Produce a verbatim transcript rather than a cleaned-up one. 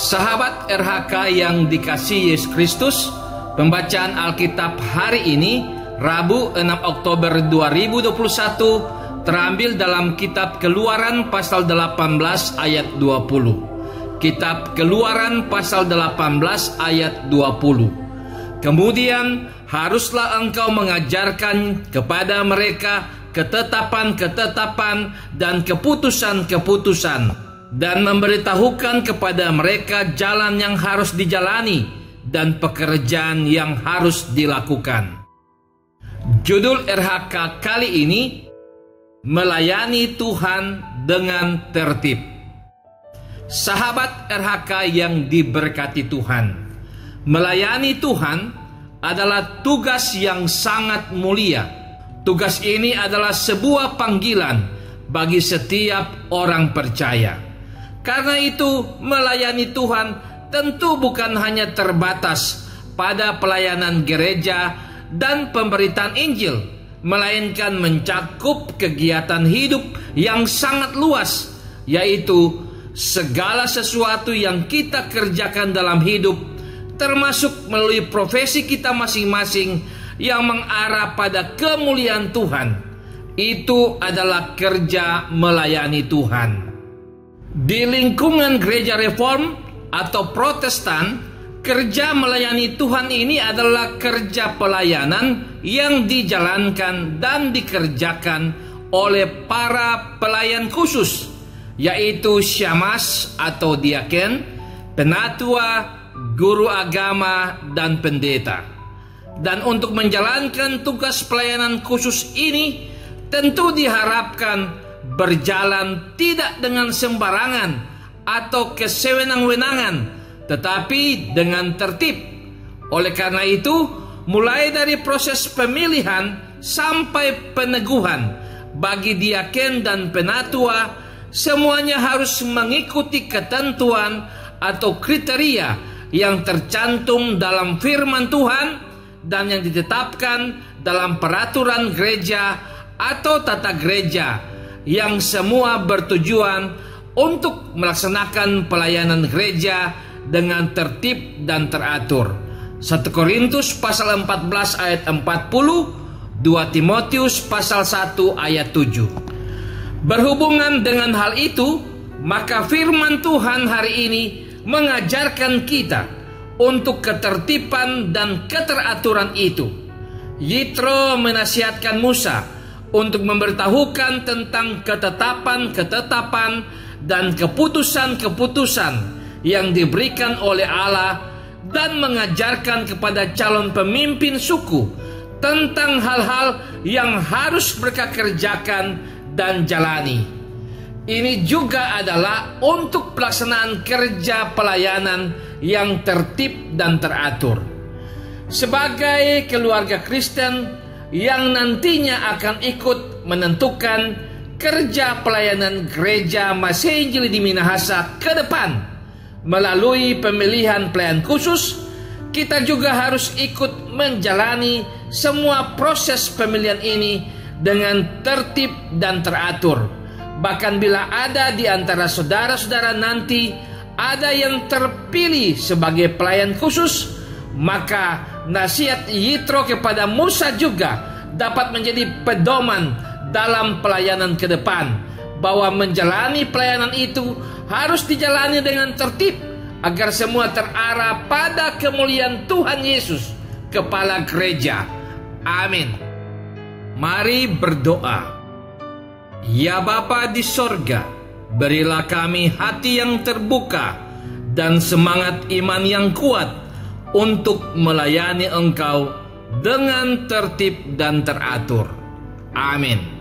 Sahabat R H K yang dikasihi Yesus Kristus, pembacaan Alkitab hari ini, Rabu enam Oktober dua ribu dua puluh satu, terambil dalam Kitab Keluaran pasal delapan belas ayat dua puluh. Kitab Keluaran pasal delapan belas ayat dua puluh. Kemudian, haruslah engkau mengajarkan kepada mereka ketetapan-ketetapan dan keputusan-keputusan, dan memberitahukan kepada mereka jalan yang harus dijalani dan pekerjaan yang harus dilakukan. Judul R H K kali ini, melayani Tuhan dengan tertib. Sahabat R H K yang diberkati Tuhan, melayani Tuhan adalah tugas yang sangat mulia. Tugas ini adalah sebuah panggilan bagi setiap orang percaya. Karena itu, melayani Tuhan tentu bukan hanya terbatas pada pelayanan gereja dan pemberitaan Injil, melainkan mencakup kegiatan hidup yang sangat luas, yaitu segala sesuatu yang kita kerjakan dalam hidup, termasuk melalui profesi kita masing-masing, yang mengarah pada kemuliaan Tuhan. Itu adalah kerja melayani Tuhan. Di lingkungan gereja reform atau protestan, kerja melayani Tuhan ini adalah kerja pelayanan yang dijalankan dan dikerjakan oleh para pelayan khusus, yaitu syamas atau diaken, penatua, guru agama, dan pendeta. Dan untuk menjalankan tugas pelayanan khusus ini, tentu diharapkan berjalan tidak dengan sembarangan atau kesewenang-wenangan, tetapi dengan tertib. Oleh karena itu, mulai dari proses pemilihan sampai peneguhan bagi diaken dan penatua, semuanya harus mengikuti ketentuan atau kriteria yang tercantum dalam firman Tuhan dan yang ditetapkan dalam peraturan gereja atau tata gereja, yang semua bertujuan untuk melaksanakan pelayanan gereja dengan tertib dan teratur. satu Korintus pasal empat belas ayat empat puluh, dua Timotius pasal satu ayat tujuh. Berhubungan dengan hal itu, maka firman Tuhan hari ini mengajarkan kita untuk ketertiban dan keteraturan itu. Yitro menasihatkan Musa untuk memberitahukan tentang ketetapan-ketetapan dan keputusan-keputusan yang diberikan oleh Allah, dan mengajarkan kepada calon pemimpin suku tentang hal-hal yang harus mereka kerjakan dan jalani. Ini juga adalah untuk pelaksanaan kerja pelayanan yang tertib dan teratur. Sebagai keluarga Kristen yang nantinya akan ikut menentukan kerja pelayanan gereja Masehi di Minahasa ke depan melalui pemilihan pelayan khusus, kita juga harus ikut menjalani semua proses pemilihan ini dengan tertib dan teratur. Bahkan bila ada di antara saudara-saudara nanti ada yang terpilih sebagai pelayan khusus, maka nasihat Yitro kepada Musa juga dapat menjadi pedoman dalam pelayanan ke depan, bahwa menjalani pelayanan itu harus dijalani dengan tertib agar semua terarah pada kemuliaan Tuhan Yesus, Kepala Gereja. Amin. Mari berdoa. Ya Bapa di sorga, berilah kami hati yang terbuka dan semangat iman yang kuat untuk melayani Engkau dengan tertib dan teratur. Amin.